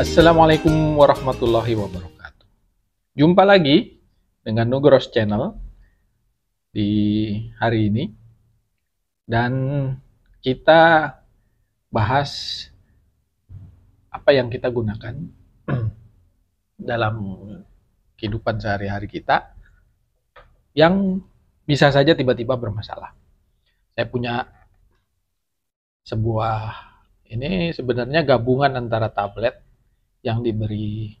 Assalamualaikum warahmatullahi wabarakatuh. Jumpa lagi dengan Nugros Channel di hari ini. Dan kita bahas apa yang kita gunakan dalam kehidupan sehari-hari kita yang bisa saja tiba-tiba bermasalah. Saya punya sebuah, ini sebenarnya gabungan antara tablet yang diberi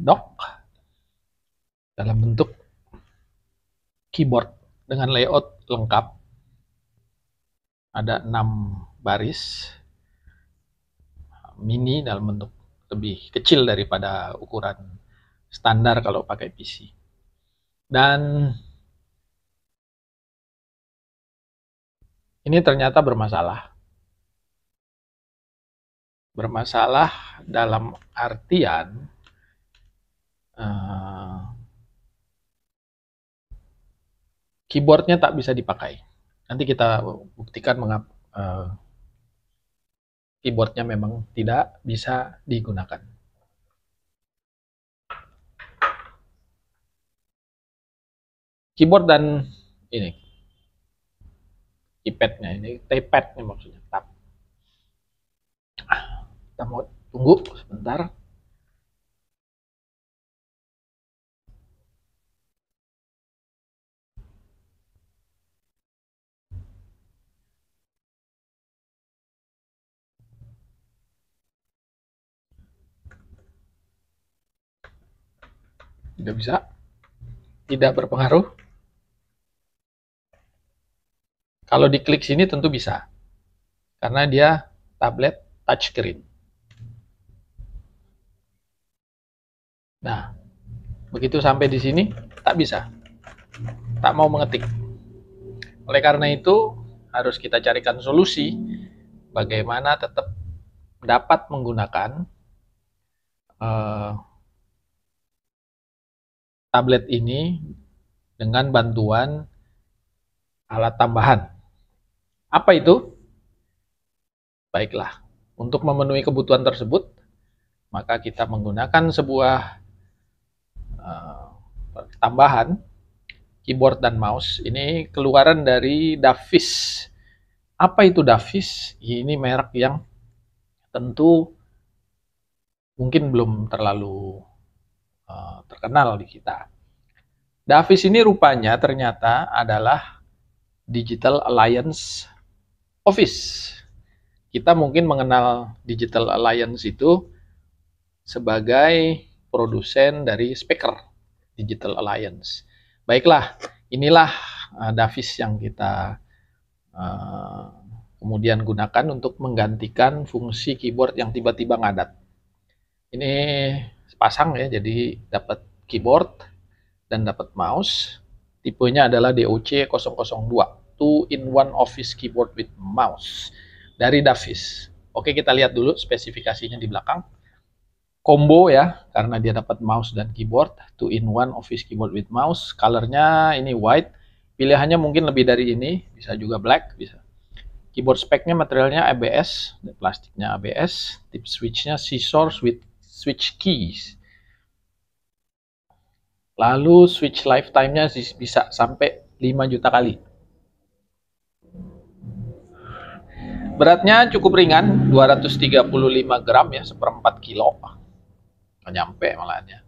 DOC dalam bentuk keyboard dengan layout lengkap. Ada 6 baris mini dalam bentuk lebih kecil daripada ukuran standar kalau pakai PC. Dan ini ternyata bermasalah dalam artian keyboardnya tak bisa dipakai. Nanti kita buktikan mengapa keyboardnya memang tidak bisa digunakan. Keyboard dan ini keypadnya, ini touchpadnya maksudnya tab. Kita mau tunggu sebentar. Tidak bisa, tidak berpengaruh. Kalau diklik sini tentu bisa, karena dia tablet touchscreen. Nah, begitu sampai di sini, tak bisa. Tak mau mengetik. Oleh karena itu, harus kita carikan solusi bagaimana tetap dapat menggunakan tablet ini dengan bantuan alat tambahan. Apa itu? Baiklah, untuk memenuhi kebutuhan tersebut, maka kita menggunakan sebuah tambahan keyboard dan mouse. Ini keluaran dari Davies. Apa itu Davies? Ini merek yang tentu mungkin belum terlalu terkenal di kita. Davies ini rupanya ternyata adalah Digital Alliance Office. Kita mungkin mengenal Digital Alliance itu sebagai produsen dari speaker Digital Alliance. Baiklah, inilah Davies yang kita kemudian gunakan untuk menggantikan fungsi keyboard yang tiba-tiba ngadat. Ini sepasang ya, jadi dapat keyboard dan dapat mouse. Tipenya adalah DOC002, 2-in-1 Office Keyboard with Mouse dari Davies. Oke, kita lihat dulu spesifikasinya di belakang. Combo ya, karena dia dapat mouse dan keyboard, 2-in-1 Office Keyboard with Mouse. Colornya ini white, pilihannya mungkin lebih dari ini, bisa juga black, bisa. Keyboard speknya materialnya ABS, plastiknya ABS, tip switchnya scissors with switch keys. Lalu switch lifetime-nya bisa sampai 5 juta kali. Beratnya cukup ringan, 235 gram ya, seperempat kilo. Nggak nyampe malahnya.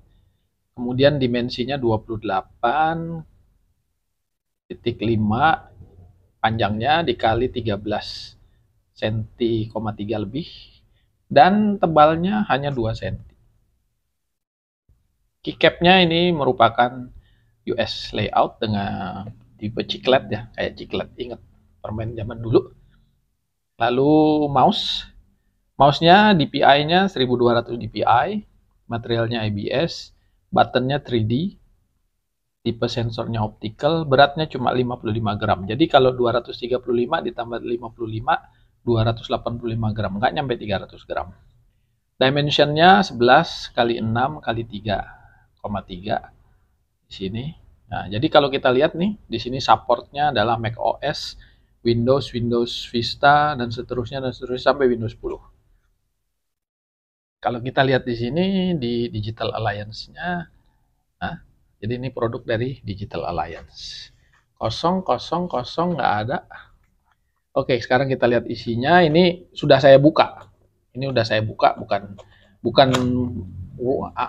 Kemudian dimensinya 28.5, panjangnya dikali 13,3 cm lebih, dan tebalnya hanya 2 cm. Keycapnya ini merupakan US layout dengan tipe ciklet ya, kayak ciklet, inget permen zaman dulu. Lalu mouse-nya DPI-nya 1200 DPI, materialnya ABS, buttonnya 3D, tipe sensornya optical, beratnya cuma 55 gram. Jadi kalau 235 ditambah 55, 285 gram, nggak nyampe 300 gram. Dimensionnya 11 x 6 x 3,3 di sini. Nah, jadi kalau kita lihat nih, di sini supportnya adalah Mac OS, Windows, Windows Vista, dan seterusnya sampai Windows 10. Kalau kita lihat di sini di Digital Alliance-nya, nah, jadi ini produk dari Digital Alliance. 000 nggak ada. Oke, sekarang kita lihat isinya. Ini sudah saya buka. Ini udah saya buka, bukan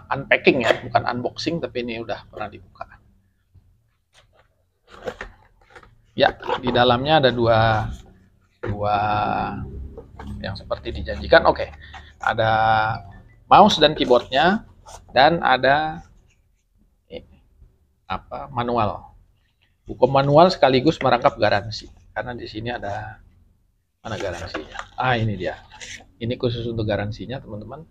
unpacking ya, bukan unboxing, tapi ini udah pernah dibuka. Ya, di dalamnya ada dua yang seperti dijanjikan. Oke. Ada mouse dan keyboardnya, dan ada manual, buku manual sekaligus merangkap garansi, karena di sini ada mana garansinya. Ah, ini dia, ini khusus untuk garansinya teman-teman.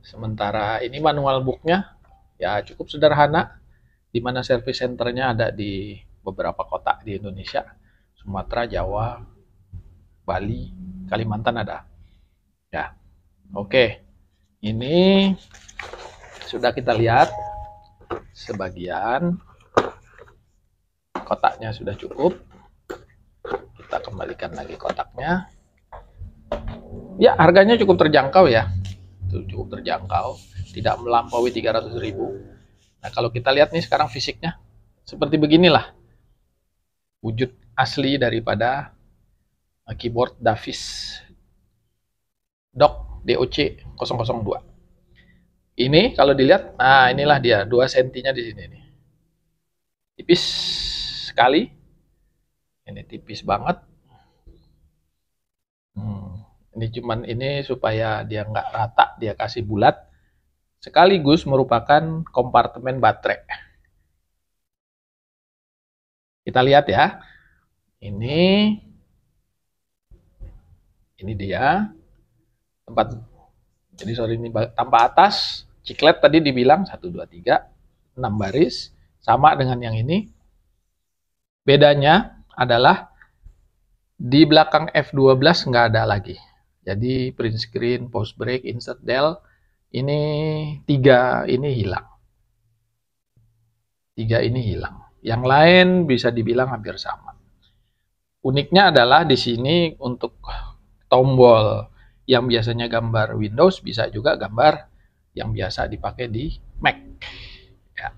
Sementara ini manual booknya ya cukup sederhana, dimana service centernya ada di beberapa kota di Indonesia, Sumatera, Jawa, Bali, Kalimantan ada ya. Oke, ini sudah kita lihat sebagian, kotaknya sudah cukup. Kita kembalikan lagi kotaknya. Ya, harganya cukup terjangkau ya. Cukup terjangkau, tidak melampaui 300.000. Nah, kalau kita lihat nih sekarang fisiknya seperti beginilah. Wujud asli daripada keyboard Davies DOC002. Ini kalau dilihat, nah inilah dia 2 cm di sini nih. Tipis sekali. Ini tipis banget. Ini cuman ini supaya dia nggak rata, dia kasih bulat. Sekaligus merupakan kompartemen baterai. Kita lihat ya. Ini dia. Jadi sorry, ini tanpa atas. Ciklet tadi dibilang 1, 2, 3, 6 baris, sama dengan yang ini. Bedanya adalah di belakang F12 nggak ada lagi. Jadi print screen, pause break, insert del, ini 3 ini hilang. 3 ini hilang. Yang lain bisa dibilang hampir sama. Uniknya adalah di sini untuk tombol yang biasanya gambar Windows bisa juga gambar yang biasa dipakai di Mac. Ya,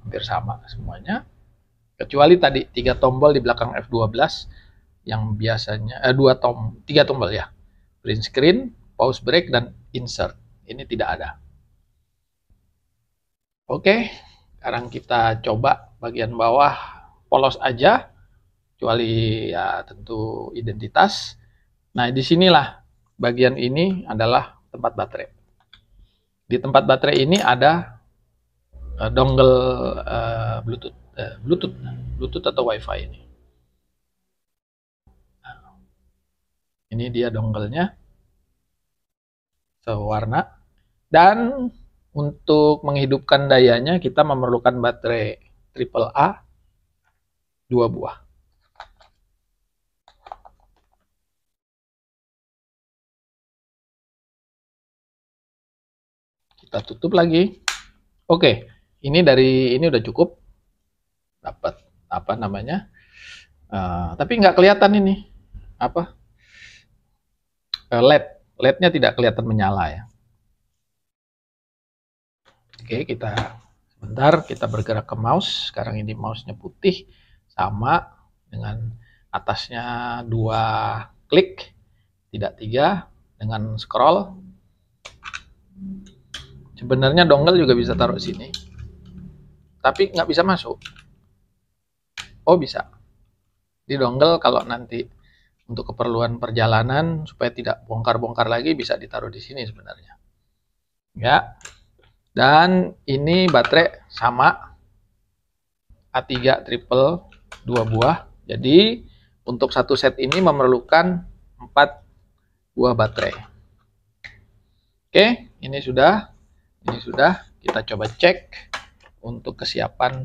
hampir sama semuanya. Kecuali tadi 3 tombol di belakang F12 yang biasanya 3 tombol ya. Print screen, pause break, dan insert. Ini tidak ada. Oke, sekarang kita coba bagian bawah polos aja. Kecuali ya tentu identitas. Nah, disinilah bagian ini adalah tempat baterai. Di tempat baterai ini ada dongle Bluetooth atau WiFi ini. Nah, ini dia dongle-nya sewarna. Dan untuk menghidupkan dayanya kita memerlukan baterai AAA 2 buah. Kita tutup lagi. Oke, ini dari ini udah cukup dapat apa namanya, tapi nggak kelihatan ini apa LED-nya tidak kelihatan menyala ya. Oke, kita sebentar, kita bergerak ke mouse. Sekarang ini mouse-nya putih sama dengan atasnya 2 klik, tidak 3 dengan scroll. Sebenarnya dongle juga bisa taruh sini, tapi nggak bisa masuk. Oh bisa. Di dongle kalau nanti untuk keperluan perjalanan supaya tidak bongkar-bongkar lagi bisa ditaruh di sini sebenarnya. Ya. Dan ini baterai sama A3 triple 2 buah. Jadi untuk satu set ini memerlukan 4 buah baterai. Oke, ini sudah. Ini sudah, kita coba cek untuk kesiapan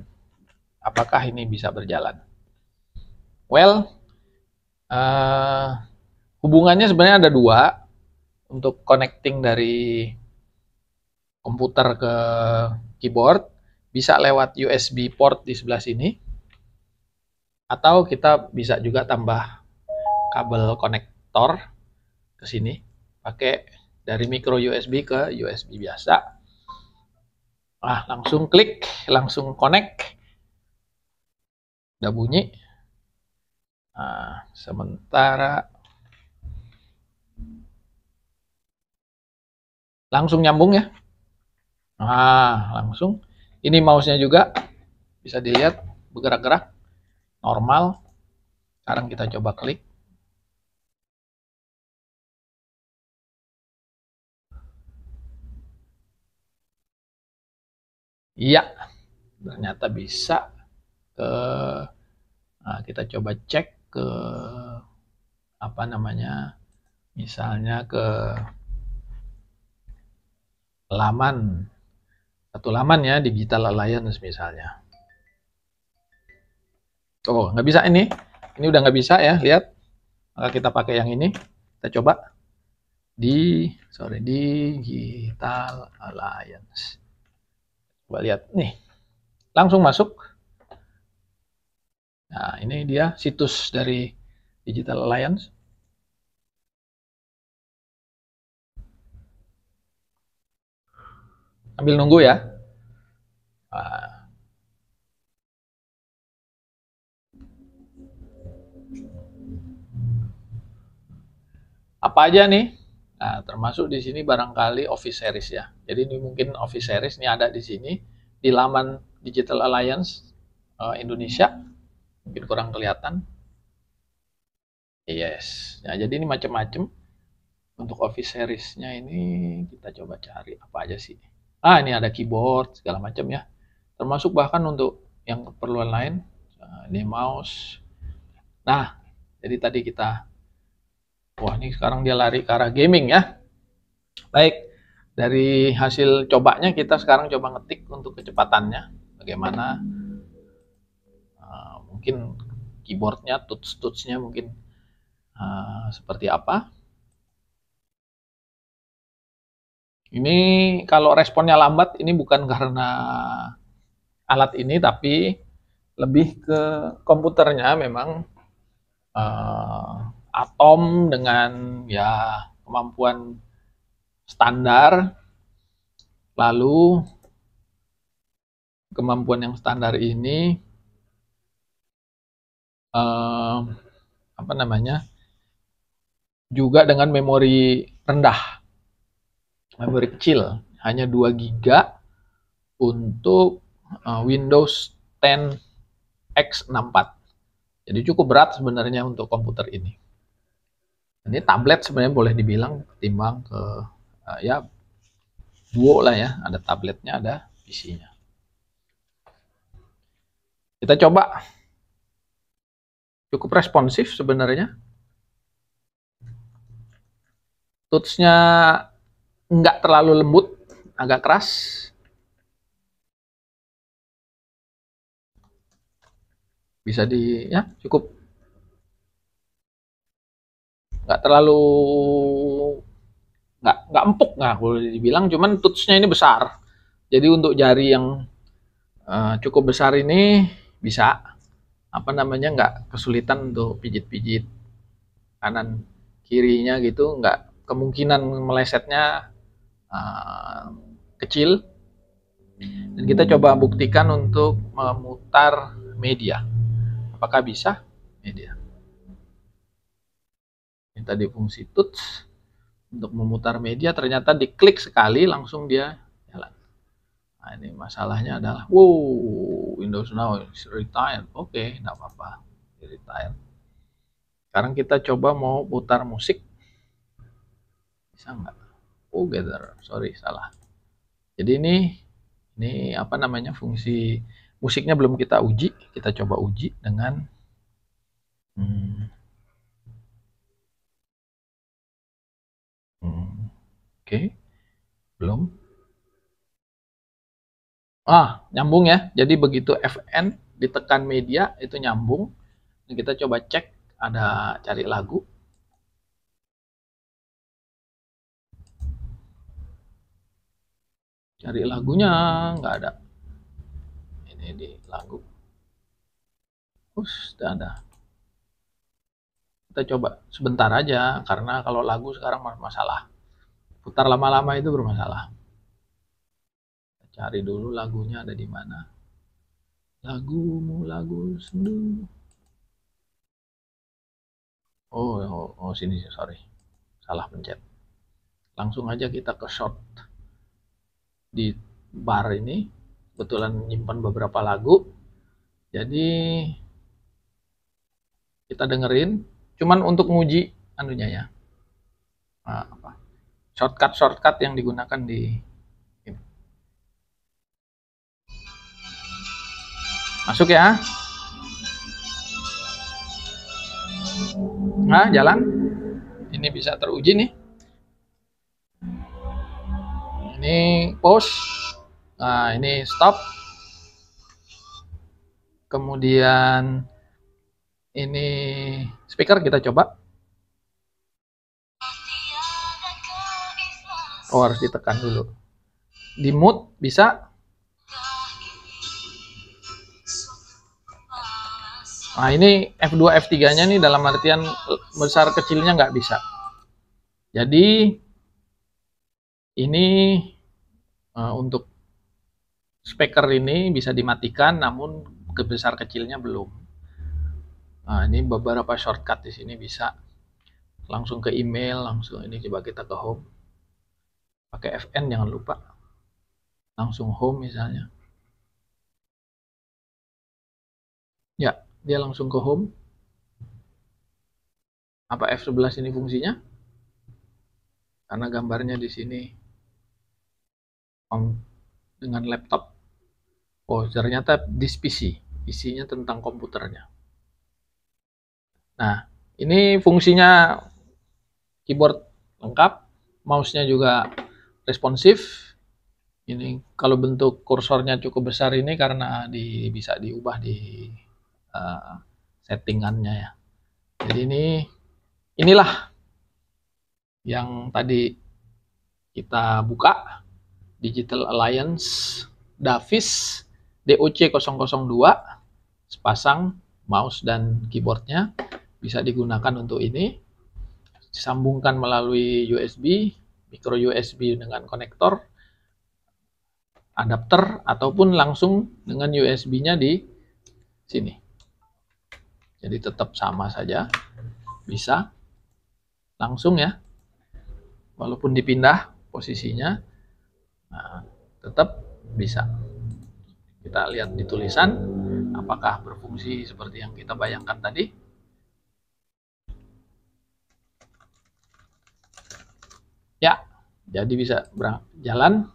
apakah ini bisa berjalan. Well, hubungannya sebenarnya ada 2 untuk connecting dari komputer ke keyboard, bisa lewat USB port di sebelah sini, atau kita bisa juga tambah kabel konektor ke sini pakai dari micro USB ke USB biasa. Nah, langsung klik, langsung connect. Udah bunyi. Nah, sementara langsung nyambung ya. Nah, langsung. Ini mouse-nya juga bisa dilihat bergerak-gerak normal. Sekarang kita coba klik. Iya, ternyata bisa ke, nah, kita coba cek ke apa namanya, misalnya ke laman, satu laman ya, Digital Alliance misalnya. Oh, nggak bisa ini udah nggak bisa ya, lihat. Maka kita pakai yang ini, kita coba Digital Alliance. Coba lihat nih, langsung masuk. Nah, ini dia situs dari Digital Alliance. Ambil nunggu ya. Nah. Apa aja nih? Nah, termasuk di sini barangkali office series ya. Jadi ini mungkin office series ini ada di sini di laman Digital Alliance Indonesia. Mungkin kurang kelihatan. Yes. Nah, jadi ini macam-macam untuk office series-nya ini kita coba cari apa aja sih. Ah, ini ada keyboard segala macam ya. Termasuk bahkan untuk yang keperluan lain, ini mouse. Nah, jadi tadi kita, wah, ini sekarang dia lari ke arah gaming ya. Baik, dari hasil cobanya kita sekarang coba ngetik untuk kecepatannya. Bagaimana? Mungkin keyboardnya, touch-touchnya mungkin seperti apa? Ini kalau responnya lambat, ini bukan karena alat ini, tapi lebih ke komputernya memang. Atom dengan ya kemampuan standar, lalu kemampuan yang standar ini apa namanya, juga dengan memori rendah, memori kecil, hanya 2 giga untuk Windows 10 X64. Jadi cukup berat sebenarnya untuk komputer ini. Ini tablet sebenarnya boleh dibilang ketimbang ke ya duo lah ya, ada tabletnya, ada PC-nya. Kita coba, cukup responsif sebenarnya. Touch-nya nggak terlalu lembut, agak keras. Bisa di ya cukup. Nggak terlalu, nggak empuk, nggak boleh dibilang, cuman touchnya ini besar. Jadi untuk jari yang cukup besar ini bisa, apa namanya, nggak kesulitan untuk pijit-pijit kanan kirinya gitu, nggak, kemungkinan melesetnya kecil. Dan kita coba buktikan untuk memutar media, apakah bisa media. Ini tadi fungsi touch untuk memutar media, ternyata diklik sekali langsung dia jalan. Nah, ini masalahnya adalah, wow, Windows Now is retired. Oke, enggak apa-apa, retired. Sekarang kita coba mau putar musik, bisa nggak? Oh, gather, sorry, salah. Jadi ini apa namanya, fungsi musiknya belum kita uji, kita coba uji dengan Oke, belum. Ah, nyambung ya. Jadi begitu FN ditekan media itu nyambung. Kita coba cek, ada cari lagu. Cari lagunya nggak ada. Ini di lagu. Sudah ada. Kita coba sebentar aja karena kalau lagu sekarang masalah. putar lama-lama itu bermasalah. Cari dulu lagunya ada di mana. Lagumu lagu sendu. Oh, sini sih, sorry. Salah pencet. Langsung aja kita ke short. Di bar ini kebetulan menyimpan beberapa lagu. Jadi kita dengerin cuman untuk nguji anunya ya. Shortcut yang digunakan di masuk ya. Nah, jalan. Ini bisa teruji nih. Ini pause. Nah, ini stop. Kemudian ini speaker kita coba. Oh, harus ditekan dulu. Di mute bisa. Nah, ini F2, F3-nya nih dalam artian besar kecilnya nggak bisa. Jadi, ini untuk speaker ini bisa dimatikan, namun kebesar kecilnya belum. Nah, ini beberapa shortcut di sini bisa. Langsung ke email, langsung ini coba kita ke home. Pakai FN jangan lupa. Langsung home misalnya. Ya. Dia langsung ke home. Apa F11 ini fungsinya? Karena gambarnya di sini dengan laptop. Oh, ternyata disk PC. Isinya tentang komputernya. Nah, ini fungsinya keyboard lengkap, mouse-nya juga responsif. Ini kalau bentuk kursornya cukup besar ini karena bisa diubah di settingannya ya. Jadi inilah yang tadi kita buka, Digital Alliance Davies DOC002, sepasang mouse dan keyboardnya bisa digunakan untuk ini. Disambungkan melalui USB, micro USB dengan konektor, adapter ataupun langsung dengan USB-nya di sini. Jadi tetap sama saja, bisa langsung ya, walaupun dipindah posisinya, nah, tetap bisa. Kita lihat di tulisan, apakah berfungsi seperti yang kita bayangkan tadi. Ya, jadi bisa berjalan.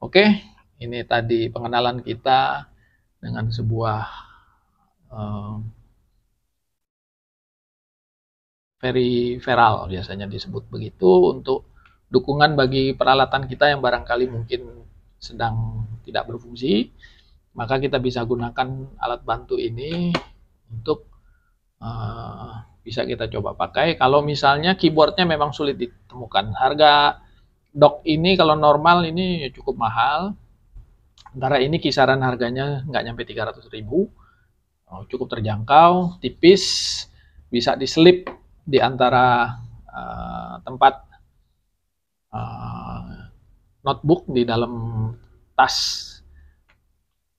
Oke, ini tadi pengenalan kita dengan sebuah peripheral, biasanya disebut begitu, untuk dukungan bagi peralatan kita yang barangkali mungkin sedang tidak berfungsi, maka kita bisa gunakan alat bantu ini untuk bisa kita coba pakai. Kalau misalnya keyboardnya memang sulit ditemukan, harga DOC ini kalau normal ini cukup mahal, antara ini kisaran harganya nggak nyampe 300.000, cukup terjangkau, tipis, bisa diselip di antara tempat notebook di dalam tas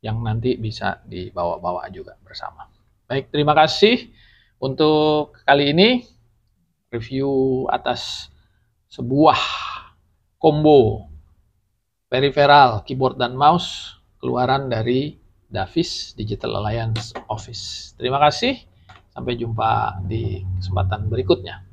yang nanti bisa dibawa-bawa juga bersama. Baik, terima kasih untuk kali ini review atas sebuah combo peripheral keyboard dan mouse keluaran dari Davies Digital Alliance Office. Terima kasih. Sampai jumpa di kesempatan berikutnya.